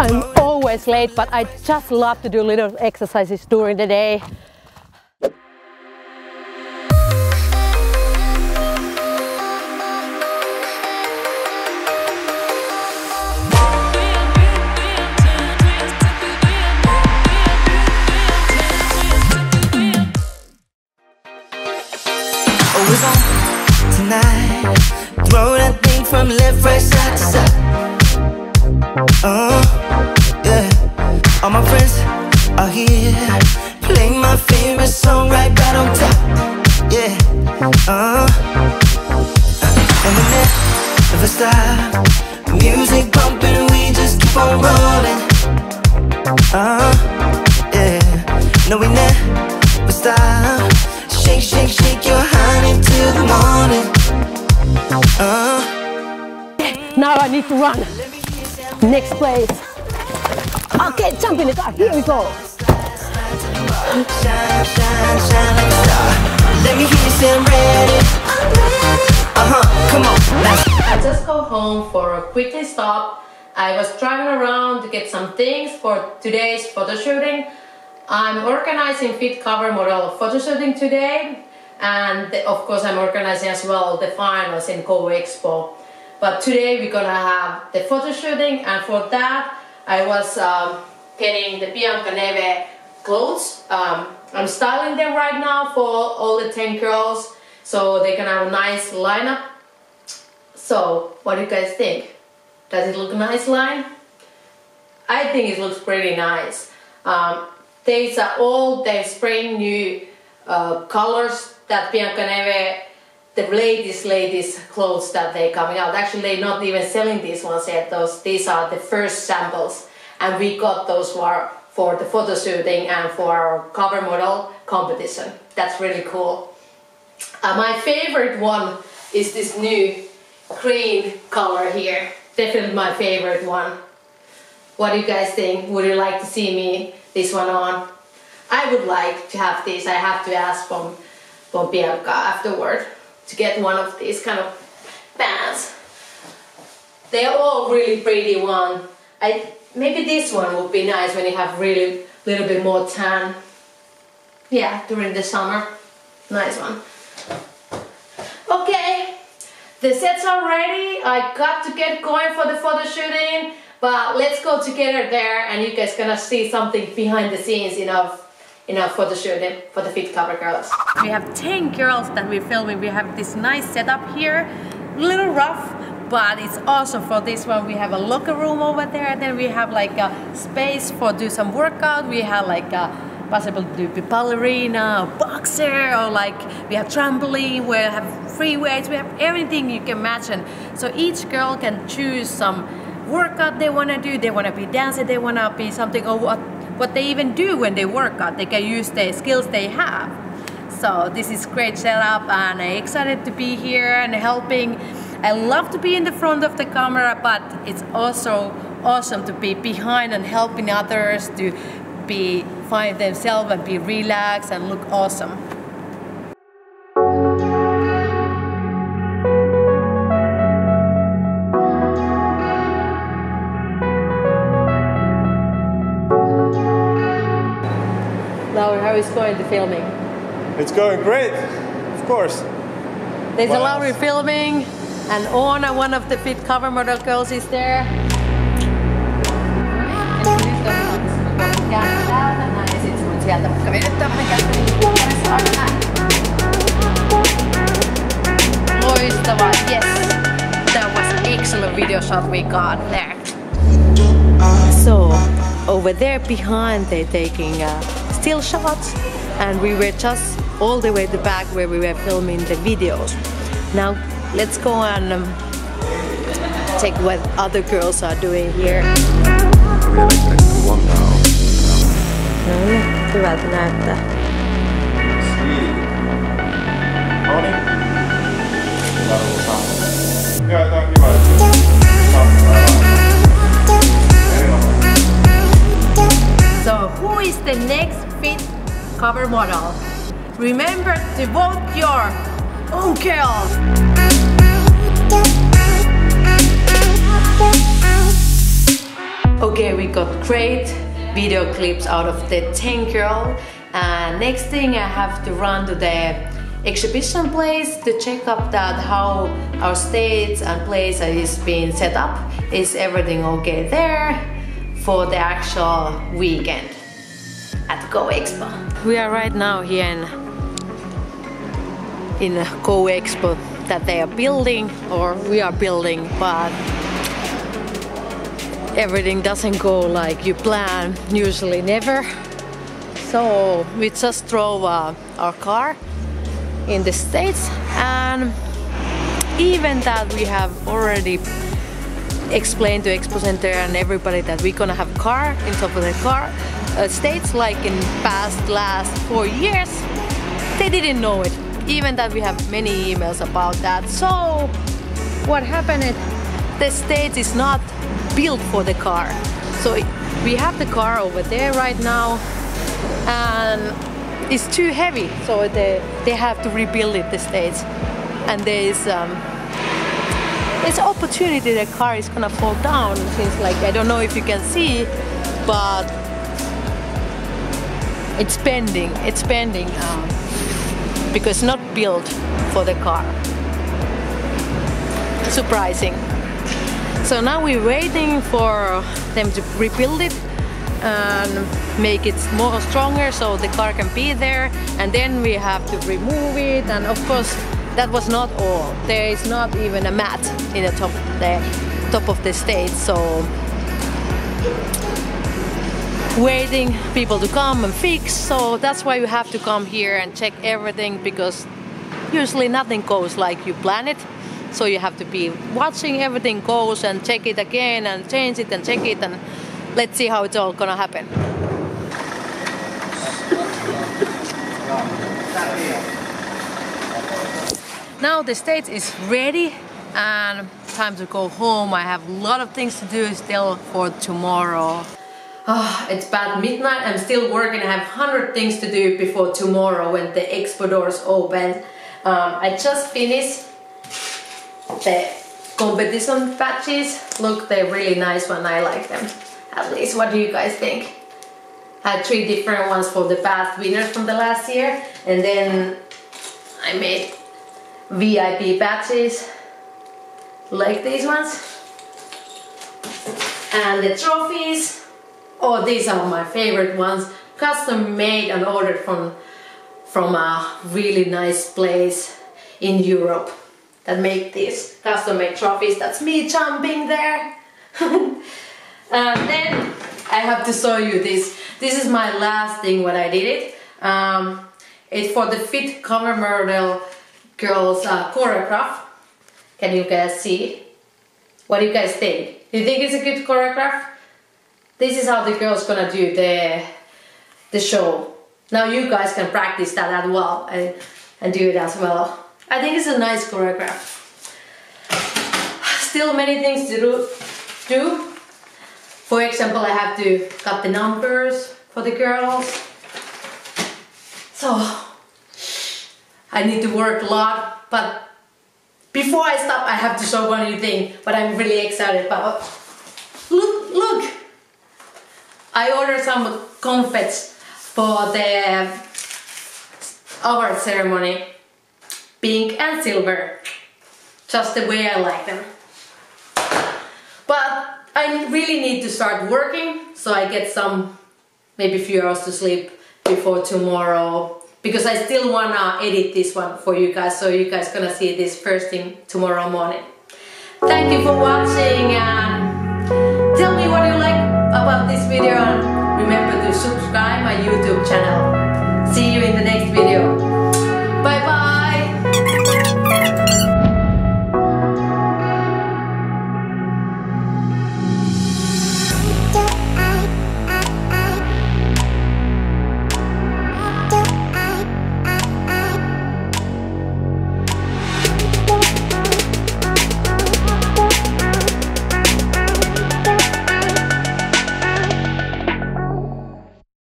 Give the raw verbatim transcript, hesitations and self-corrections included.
I'm always late, but I just love to do little exercises during the day. Throw that thing from left, right, side to side. Oh, yeah. All my friends are here. Play my favorite song right back on top. Yeah. Uh. And we never stop. Music bumping, we just keep on rolling. Uh. Yeah. No, we never stop. Shake, shake, shake your honey till the morning. Uh. Now I need to run. Next place. Okay, jump in the car. Here we go. Shine, shine, shine like a star. Let me hear you say I'm ready. Uh huh. Come on. I just go home for a quick stop. I was driving around to get some things for today's photo shooting. I'm organizing fit cover model photo shooting today. And of course I'm organizing as well the finals in GoExpo. But today we're gonna have the photo shooting, and for that I was um, getting the Bianca Neve clothes. Um, I'm styling them right now for all the ten girls, so they can have a nice lineup. So what do you guys think? Does it look nice line? I think it looks pretty nice. Um, these are all the spring new uh, colors that Bianca Neve, the latest, latest clothes that they're coming out. Actually, they're not even selling these ones yet. Those, these are the first samples, and we got those for, for the photo shooting and for our cover model competition. That's really cool. Uh, my favorite one is this new green color here. Definitely my favorite one. What do you guys think? Would you like to see me this one on? I would like to have this. I have to ask from from Bianca afterward to get one of these kind of pants. They're all really pretty one. I maybe this one would be nice when you have really little bit more tan. Yeah, during the summer. Nice one. Okay, the sets are ready. I got to get going for the photo shooting, but let's go together there, and you guys gonna see something behind the scenes, you know. Enough for the shooting for the fit cover girls. We have ten girls that we're filming. We have this nice setup here, a little rough, but it's awesome for this one. We have a locker room over there, and then we have like a space for do some workout. We have like a possible to be ballerina, or boxer, or like we have trampoline. We have free weights. We have everything you can imagine. So each girl can choose some workout they wanna do. They wanna be dancing. They wanna be something or what. What they even do when they work out, they can use the skills they have. So this is great setup, and I'm excited to be here and helping. I love to be in the front of the camera, but it's also awesome to be behind and helping others to be find themselves and be relaxed and look awesome. It's going to filming. It's going great, of course. There's what a Lauri filming, and Oona, one of the fit cover model girls, is there. Loistava, yes. That was an excellent video shot we got there. So over there behind they're taking uh, still shots, and we were just all the way to the back where we were filming the videos. Now let's go and um, check what other girls are doing here. No niin, hyvältä näyttää. So who is the next fit cover model? Remember to vote your uncle. Okay, we got great video clips out of the teen girl. And next thing, I have to run to the exhibition place to check up that how our stage and place is being set up. Is everything okay there for the actual weekend at GoExpo? We are right now here in, in GoExpo that they are building, or we are building, but everything doesn't go like you plan, usually never. So we just drove uh, our car in the States, and even that we have already explained to Expo Center and everybody that we're gonna have car in top of the car uh, States like in past last four years. They didn't know it, even that we have many emails about that. So what happened is the States is not built for the car. So it, we have the car over there right now, and it's too heavy, so they, they have to rebuild it, the stage. And there is um, it's opportunity the car is gonna fall down, since like I don't know if you can see, but it's bending, it's bending um, because not built for the car. Surprising. So now we're waiting for them to rebuild it and make it more stronger so the car can be there, and then we have to remove it. And of course that was not all. There is not even a mat in the top the top of the stage, so waiting people to come and fix. So that's why you have to come here and check everything, because usually nothing goes like you plan it. So you have to be watching everything goes and check it again and change it and check it, and let's see how it's all gonna happen. Now the stage is ready and time to go home. I have a lot of things to do still for tomorrow. Oh, it's about midnight, I'm still working. I have one hundred things to do before tomorrow when the expo doors open. Um, I just finished the competition patches. Look, they're really nice one, I like them. At least, what do you guys think? I had three different ones for the past winners from the last year, and then I made V I P patches like these ones. And the trophies, oh, these are my favorite ones, custom made and ordered from, from a really nice place in Europe that make these custom made trophies. That's me jumping there. And then I have to show you this. This is my last thing when I did it. Um, it's for the fit cover model girls uh, choreograph. Can you guys see? What do you guys think? Do you think it's a good choreograph? This is how the girls gonna do the the show. Now you guys can practice that as well and, and do it as well. I think it's a nice choreograph. Still many things to do. do. For example, I have to cut the numbers for the girls. So I need to work a lot, but before I stop, I have to show one new thing, but I'm really excited about. Look, look! I ordered some confetti for the award ceremony. Pink and silver. Just the way I like them. But I really need to start working, so I get some, maybe a few hours to sleep before tomorrow, because I still wanna edit this one for you guys, so you guys gonna see this first thing tomorrow morning. Thank you for watching, and tell me what you like about this video, and remember to subscribe my YouTube channel.